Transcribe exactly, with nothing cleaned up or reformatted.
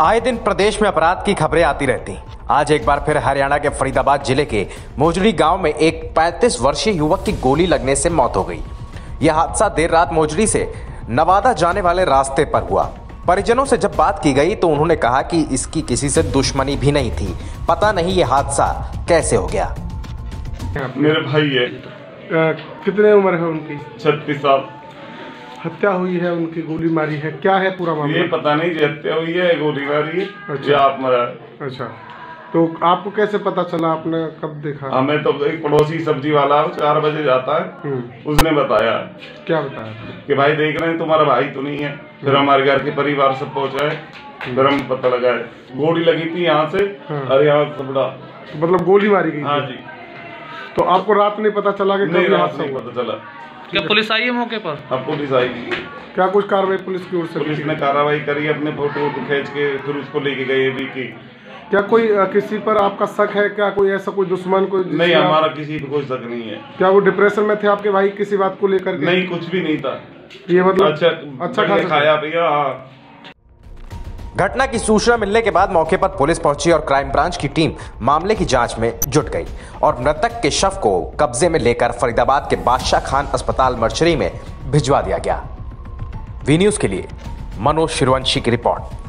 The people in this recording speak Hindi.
आए दिन प्रदेश में अपराध की खबरें आती रहती। आज एक बार फिर हरियाणा के फरीदाबाद जिले के मोजड़ी गांव में एक पैंतीस वर्षीय युवक की गोली लगने से मौत हो गई। यह हादसा देर रात मोजड़ी से नवादा जाने वाले रास्ते पर हुआ। परिजनों से जब बात की गई तो उन्होंने कहा कि इसकी किसी से दुश्मनी भी नहीं थी, पता नहीं ये हादसा कैसे हो गया। मेरे भाई है। आ, कितने उम्र है उनकी? छत्तीस साल। हत्या हुई है, उनकी गोली मारी है, क्या है पूरा मामला? ये पता नहीं, जो हत्या हुई है, गोली मारी है। अच्छा। आप मरा है। अच्छा, तो आपको कैसे पता चला, आपने कब देखा? हमें तो एक पड़ोसी सब्जी वाला चार बजे जाता है, उसने बताया। क्या बताया? कि भाई देख रहे हैं तुम्हारा भाई तो नहीं है। फिर हमारे घर के परिवार सब पहुँचा है, फिर हम पता लगाए गोली लगी थी यहाँ से। हाँ। और यहाँ सबड़ा मतलब गोली मारी गई। हाँ जी। तो आपको रात नहीं पता चला कि? नहीं, रात नहीं पता चला। क्या पुलिस आई है मौके पर? अब पुलिस आई। क्या कुछ कार्रवाई पुलिस की ओर से? पुलिस ने कार्रवाई करी, अपने फोटो खींच के फिर उसको लेके गए भी की। क्या कोई किसी पर आपका शक है? क्या कोई ऐसा कोई दुश्मन कोई? नहीं, हमारा किसी पर कोई शक नहीं है। क्या वो डिप्रेशन में थे आपके भाई किसी बात को लेकर? नहीं, कुछ भी नहीं था। ये मतलब अच्छा अच्छा खाया, खाया भैया। घटना की सूचना मिलने के बाद मौके पर पुलिस पहुंची और क्राइम ब्रांच की टीम मामले की जांच में जुट गई और मृतक के शव को कब्जे में लेकर फरीदाबाद के बादशाह खान अस्पताल मर्चरी में भिजवा दिया गया। वी न्यूज के लिए मनोज शिरवंशी की रिपोर्ट।